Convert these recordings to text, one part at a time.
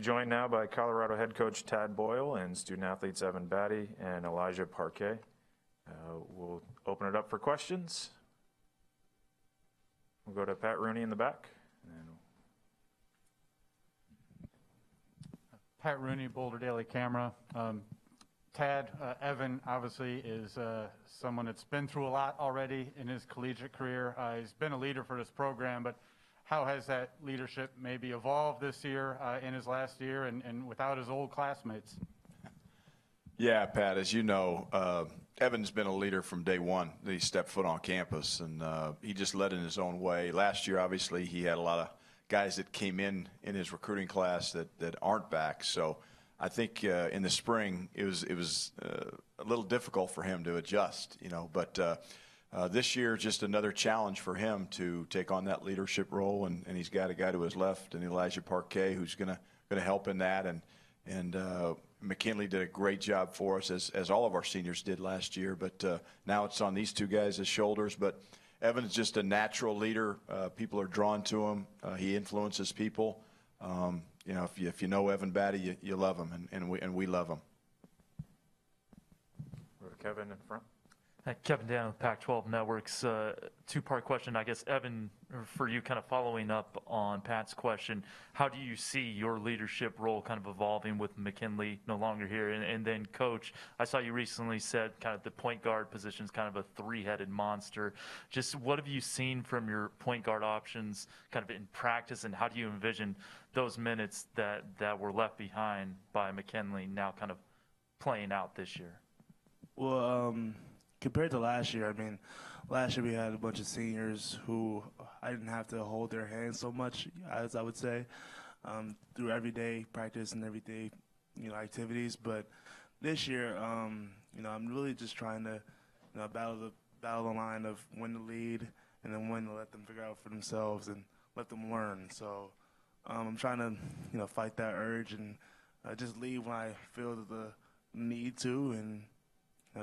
Joined now by Colorado head coach Tad Boyle and student athletes Evan Battey and Elijah Parquet. We'll open it up for questions. We'll go to Pat Rooney in the back. Pat Rooney, Boulder Daily Camera. Tad, Evan obviously is someone that's been through a lot already in his collegiate career. He's been a leader for this program, but how has that leadership maybe evolved this year in his last year and without his old classmates? Yeah, Pat, as you know, Evan's been a leader from day one that he stepped foot on campus, and he just led in his own way. Last year, obviously, he had a lot of guys that came in his recruiting class that aren't back. So I think in the spring, it was a little difficult for him to adjust, you know, but this year, just another challenge for him to take on that leadership role, and he's got a guy to his left, and Elijah Parquet, who's going to help in that, and McKinley did a great job for us, as all of our seniors did last year, but now it's on these two guys' shoulders. But Evan's just a natural leader. People are drawn to him. He influences people. You know, if you know Evan Battey, you love him, and we love him. Kevin in front. Kevin Dan with Pac-12 Networks. Two-part question, I guess, Evan, for you, kind of following up on Pat's question. How do you see your leadership role kind of evolving with McKinley no longer here? And then, Coach, I saw you recently said kind of the point guard position is kind of a three-headed monster. Just what have you seen from your point guard options kind of in practice, and how do you envision those minutes that were left behind by McKinley now kind of playing out this year? Well, compared to last year, I mean, last year we had a bunch of seniors who I didn't have to hold their hands so much, as I would say, through everyday practice and everyday, you know, activities. But this year, you know, I'm really just trying to, you know, battle the line of when to lead and then when to let them figure out for themselves and let them learn. So I'm trying to, you know, fight that urge and just lead when I feel the need to, and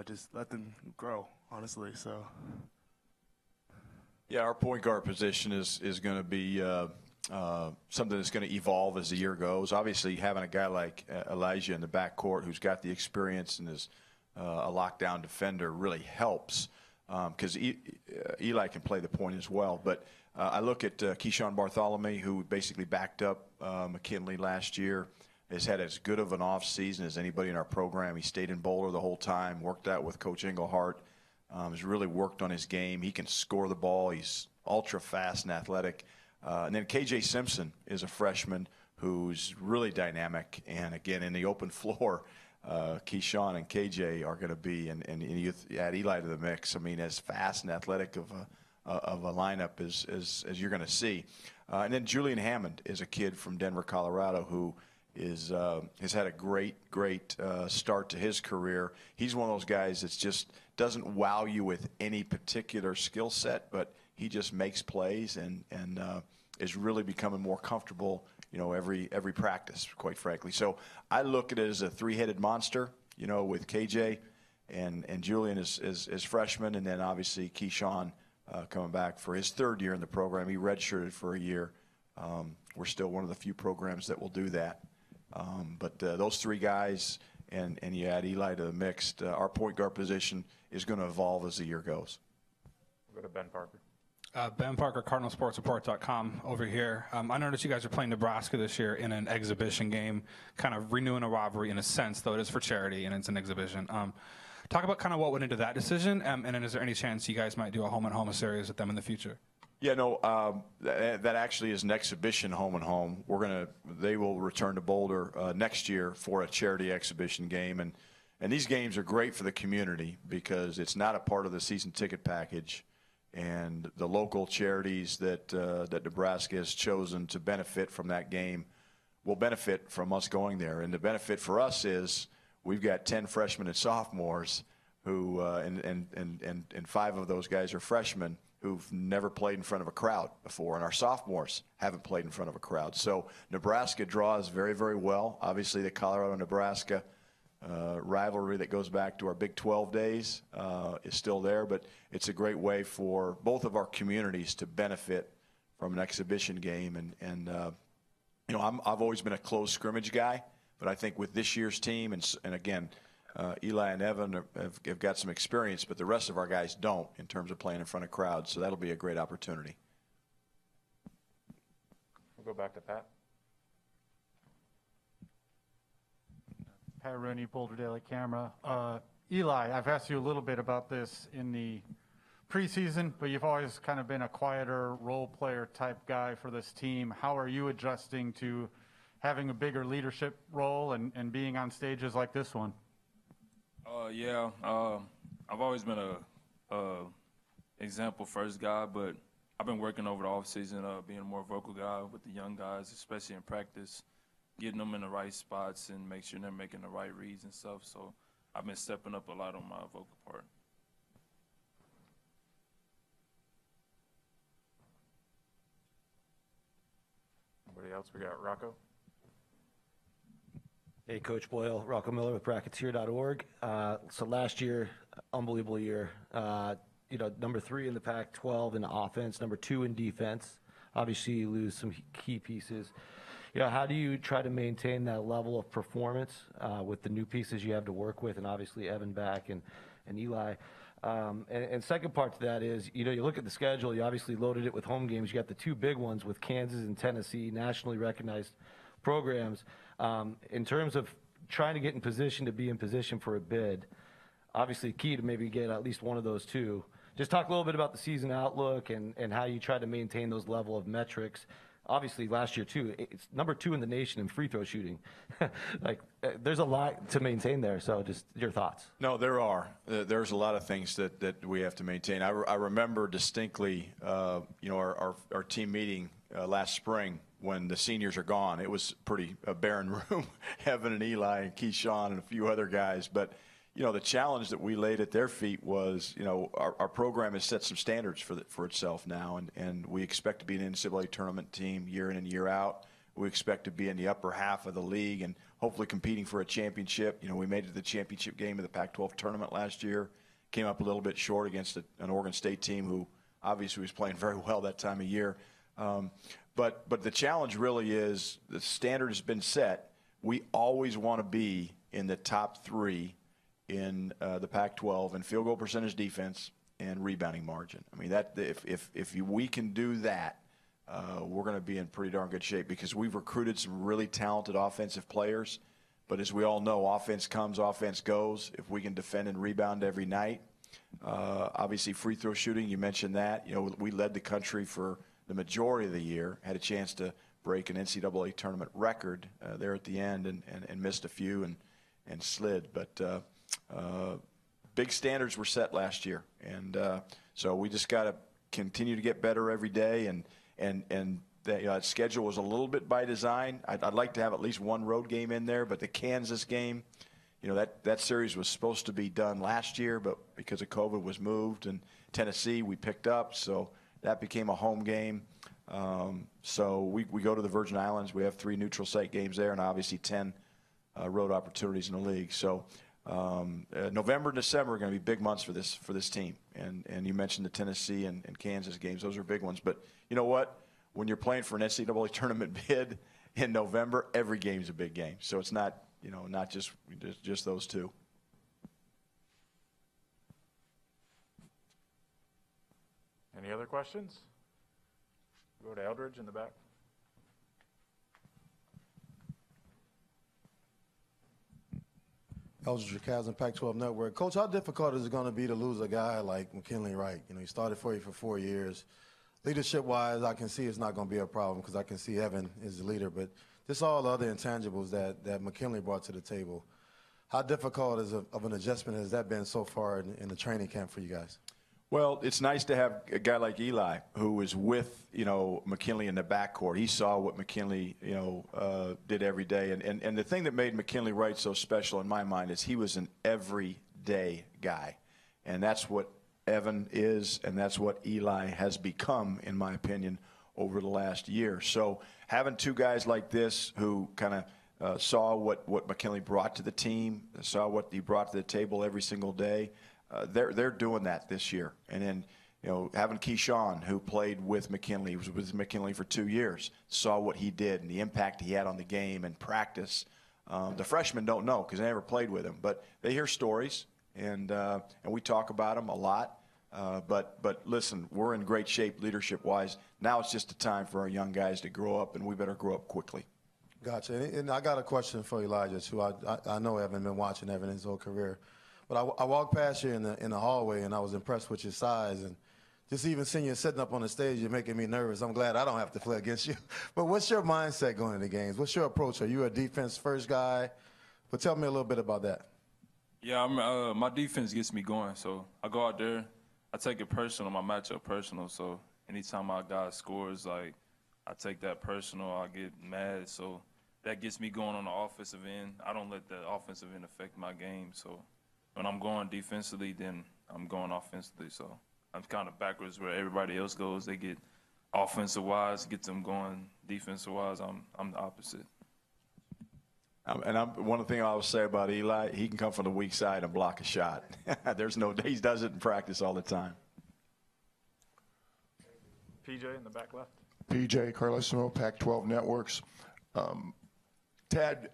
just let them grow, honestly. So yeah, our point guard position is going to be something that's going to evolve as the year goes. Obviously, having a guy like Elijah in the backcourt who's got the experience and is a lockdown defender really helps, because Eli can play the point as well. But I look at Keyshawn Bartholomew, who basically backed up McKinley last year, has had as good of an off season as anybody in our program. He stayed in Boulder the whole time, worked out with Coach Englehart, has really worked on his game. He can score the ball. He's ultra fast and athletic. And then K.J. Simpson is a freshman who's really dynamic. And, again, in the open floor, Keyshawn and K.J. are going to be, and you add Eli to the mix, I mean, as fast and athletic of a lineup as you're going to see. And then Julian Hammond is a kid from Denver, Colorado, who – has had a great start to his career. He's one of those guys that just doesn't wow you with any particular skill set, but he just makes plays and is really becoming more comfortable, you know, every practice, quite frankly. So I look at it as a three-headed monster, you know, with KJ and Julian as freshmen, and then obviously Keyshawn coming back for his third year in the program. He redshirted for a year. We're still one of the few programs that will do that. But those three guys, and you add Eli to the mix, our point guard position is going to evolve as the year goes. We'll go to Ben Parker. Ben Parker, cardinalsportsreport.com over here. I noticed you guys are playing Nebraska this year in an exhibition game, kind of renewing a rivalry in a sense, though it is for charity and it's an exhibition. Talk about kind of what went into that decision, and then is there any chance you guys might do a home-and-home series with them in the future? Yeah, no, that actually is an exhibition home-and-home. They will return to Boulder next year for a charity exhibition game, and these games are great for the community because it's not a part of the season ticket package, and the local charities that Nebraska has chosen to benefit from that game will benefit from us going there. And the benefit for us is we've got 10 freshmen and sophomores who and 5 of those guys are freshmen who've never played in front of a crowd before, and our sophomores haven't played in front of a crowd. So Nebraska draws very, very well. Obviously, the Colorado-Nebraska rivalry that goes back to our Big 12 days is still there, but it's a great way for both of our communities to benefit from an exhibition game. And you know, I've always been a close scrimmage guy, but I think with this year's team, and again, Eli and Evan have got some experience, but the rest of our guys don't in terms of playing in front of crowds, so that'll be a great opportunity. We'll go back to Pat. Pat Rooney, Boulder Daily Camera. Eli, I've asked you a little bit about this in the preseason, but you've always kind of been a quieter role player type guy for this team. How are you adjusting to having a bigger leadership role and being on stages like this one? I've always been a example first guy, but I've been working over the offseason, being a more vocal guy with the young guys, especially in practice, getting them in the right spots and make sure they're making the right reads and stuff. So I've been stepping up a lot on my vocal part. Anybody else? We got Rocco. Hey, Coach Boyle, Rocco Miller with Bracketeer.org. So last year, unbelievable year. You know, #3 in the Pac-12 in offense, #2 in defense. Obviously, you lose some key pieces. You know, how do you try to maintain that level of performance with the new pieces you have to work with, and obviously Evan back and Eli? And second part to that is, you know, you look at the schedule, you obviously loaded it with home games. You got the 2 big ones with Kansas and Tennessee, nationally recognized programs. In terms of trying to get in position to be in position for a bid, obviously key to maybe get at least one of those 2. Just talk a little bit about the season outlook and how you try to maintain those level of metrics. Obviously last year too, it's #2 in the nation in free throw shooting. Like, there's a lot to maintain there, so just your thoughts. No, there are. There's a lot of things that we have to maintain. I remember distinctly, you know, our team meeting last spring when the seniors are gone. It was pretty a barren room, Evan and Eli and Keyshawn and a few other guys. But, you know, the challenge that we laid at their feet was, you know, our program has set some standards for itself now, and we expect to be an NCAA tournament team year in and year out. We expect to be in the upper half of the league and hopefully competing for a championship. You know, we made it to the championship game of the Pac-12 tournament last year, came up a little bit short against an Oregon State team who obviously was playing very well that time of year. But the challenge really is the standard has been set. We always want to be in the top 3 in the Pac-12 in field goal percentage, defense, and rebounding margin. I mean, that if we can do that, we're going to be in pretty darn good shape because we've recruited some really talented offensive players. But as we all know, offense comes, offense goes. If we can defend and rebound every night, obviously free throw shooting. You mentioned that. You know, we led the country for the majority of the year, had a chance to break an NCAA tournament record there at the end and missed a few and slid. But big standards were set last year. And so we just got to continue to get better every day. And that, you know, that schedule was a little bit by design. I'd like to have at least one road game in there, but the Kansas game, you know, that series was supposed to be done last year, but because of COVID was moved. And Tennessee we picked up, so that became a home game. So we go to the Virgin Islands. We have 3 neutral site games there and obviously 10 road opportunities in the league. So November and December are going to be big months for this team. And you mentioned the Tennessee and Kansas games. Those are big ones. But you know what? When you're playing for an NCAA tournament bid in November, every game's a big game. So it's not, you know, not just those 2. Any other questions? Go to Eldridge in the back. Eldridge Kazin, Pac-12 Network. Coach, how difficult is it going to be to lose a guy like McKinley Wright? You know, he started for you for 4 years. Leadership-wise, I can see it's not going to be a problem because I can see Evan is the leader. But just all the other intangibles that McKinley brought to the table, how difficult of an adjustment has that been so far in the training camp for you guys? Well, it's nice to have a guy like Eli, who was with, you know, McKinley in the backcourt. He saw what McKinley, you know, did every day. And the thing that made McKinley Wright so special in my mind is he was an everyday guy. And that's what Evan is, and that's what Eli has become, in my opinion, over the last year. So having two guys like this who kind of saw what McKinley brought to the team, saw what he brought to the table every single day, they're doing that this year. And then, you know, having Keyshawn, who played with McKinley, was with McKinley for 2 years, saw what he did and the impact he had on the game and practice. The freshmen don't know because they never played with him, but they hear stories, and we talk about them a lot. But listen, we're in great shape leadership-wise. Now it's just the time for our young guys to grow up, and we better grow up quickly. Gotcha. And I got a question for Elijah, too. I know Evan, been watching Evan his whole career. But I walked past you in the hallway, and I was impressed with your size. And just even seeing you sitting up on the stage, you're making me nervous. I'm glad I don't have to play against you. But what's your mindset going into games? What's your approach? Are you a defense-first guy? But tell me a little bit about that. Yeah, my defense gets me going. So I go out there. I take it personal. My matchup personal. So anytime my guy scores, like, I take that personal. I get mad. So that gets me going on the offensive end. I don't let the offensive end affect my game. So when I'm going defensively, then I'm going offensively. So I'm kind of backwards where everybody else goes. They get offensive-wise, get them going defensive-wise. I'm the opposite. One thing I would say about Eli, he can come from the weak side and block a shot. There's no, he does it in practice all the time. PJ in the back left. PJ Carlosimo, Pac-12 Networks. Tad,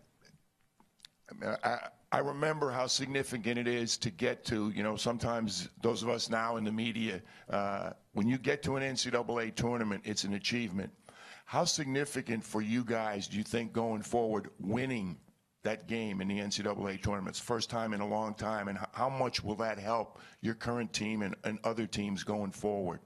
I remember how significant it is to get to, you know, sometimes those of us now in the media, when you get to an NCAA tournament, it's an achievement. How significant for you guys do you think going forward winning that game in the NCAA tournament? It's first time in a long time, and how much will that help your current team and other teams going forward?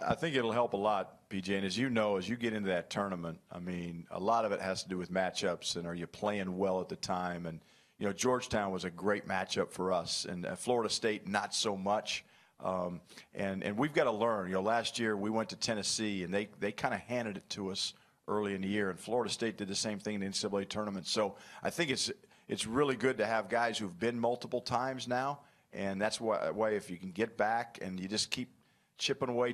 I think it'll help a lot, PJ, and as you know, as you get into that tournament, I mean, a lot of it has to do with matchups and are you playing well at the time. And you know, Georgetown was a great matchup for us, and Florida State not so much. And we've got to learn. You know, last year we went to Tennessee, and they kind of handed it to us early in the year. And Florida State did the same thing in the NCAA tournament. So I think it's really good to have guys who've been multiple times now, and that's why if you can get back and you just keep chipping away,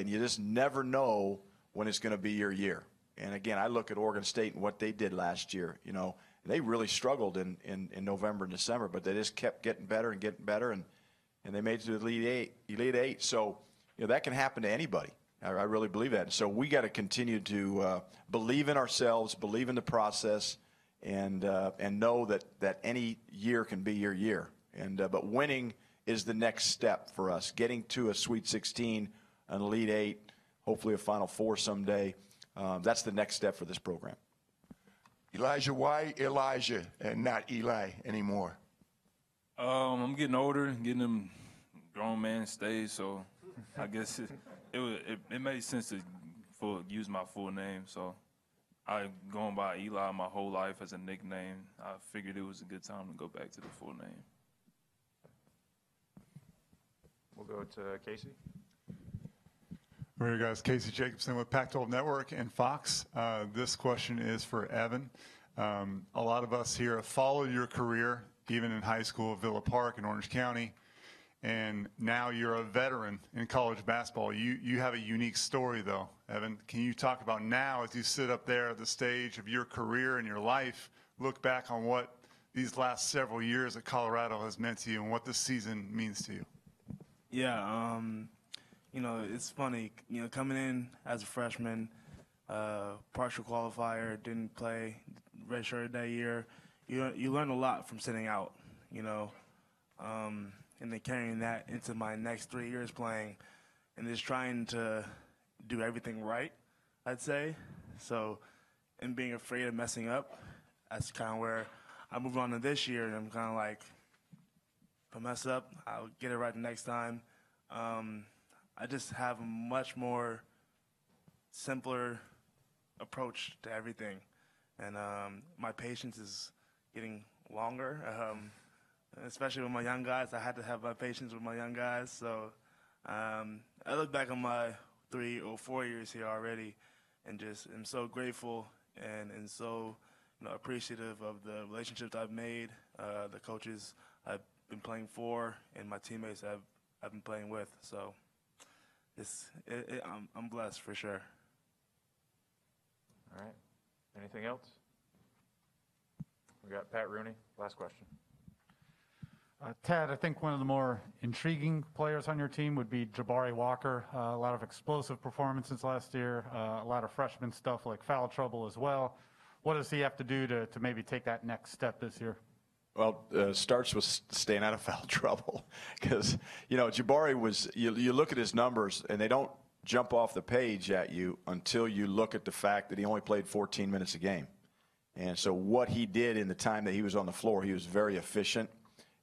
and you just never know when it's going to be your year. And again, I look at Oregon State and what they did last year. You know, they really struggled in November and December, but they just kept getting better, and they made it to the Elite Eight. So, you know, that can happen to anybody. I really believe that. So we got to continue to believe in ourselves, believe in the process, and know that any year can be your year. But winning is the next step for us. Getting to a Sweet 16, an Elite Eight, hopefully a Final Four someday. That's the next step for this program. Elijah, why Elijah and not Eli anymore? I'm getting older, getting them grown man stage, so I guess it made sense to use my full name. So I've gone by Eli my whole life as a nickname. I figured it was a good time to go back to the full name. We'll go to Casey. Hey guys, Casey Jacobson with Pac-12 Network and Fox. This question is for Evan. A lot of us here have followed your career, even in high school, Villa Park in Orange County, and now you're a veteran in college basketball. You have a unique story, though, Evan. Can you talk about now, as you sit up there at the stage of your career and your life, look back on what these last several years at Colorado has meant to you and what this season means to you? Yeah, you know, it's funny, you know, coming in as a freshman, partial qualifier, didn't play, redshirted that year. You learn a lot from sitting out, you know, and then carrying that into my next 3 years playing and just trying to do everything right, I'd say. So, and being afraid of messing up, that's kind of where I moved on to this year, and I'm kind of like, if I mess up, I'll get it right the next time. I just have a much more simpler approach to everything. And my patience is getting longer, especially with my young guys. I had to have my patience with my young guys. So I look back on my 3 or 4 years here already and just am so grateful and so appreciative of the relationships I've made, the coaches I've been playing for, and my teammates I've been playing with. So I'm blessed for sure. All right. Anything else? We got Pat Rooney. Last question. Tad, I think one of the more intriguing players on your team would be Jabari Walker. A lot of explosive performances last year, a lot of freshman stuff like foul trouble as well. What does he have to do to maybe take that next step this year? Well, starts with staying out of foul trouble because, Jabari was, you look at his numbers and they don't jump off the page at you until you look at the fact that he only played 14 minutes a game. And so what he did in the time that he was on the floor, he was very efficient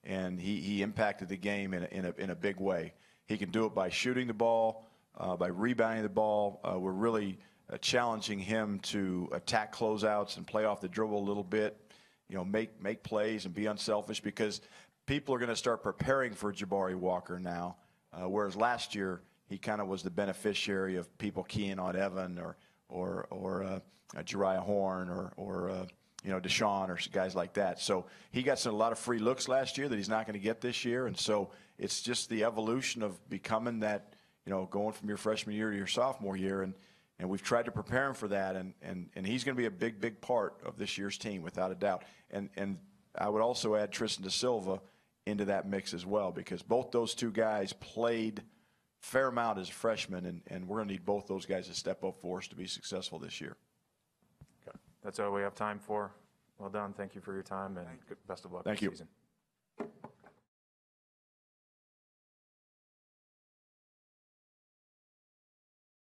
and he impacted the game in a big way. He can do it by shooting the ball, by rebounding the ball. We're really challenging him to attack closeouts and play off the dribble a little bit. Make plays and be unselfish because people are going to start preparing for Jabari Walker now, whereas last year he kind of was the beneficiary of people keying on Evan or Jariah Horn or Deshaun or guys like that. So he got a lot of free looks last year that he's not going to get this year, and so it's just the evolution of becoming that, going from your freshman year to your sophomore year, and we've tried to prepare him for that, and he's going to be a big, big part of this year's team, without a doubt. And I would also add Tristan Da Silva into that mix as well, because both those two guys played a fair amount as freshmen, and we're going to need both those guys to step up for us to be successful this year. Okay. That's all we have time for. Well done. Thank you for your time, and best of luck this season. Thank you.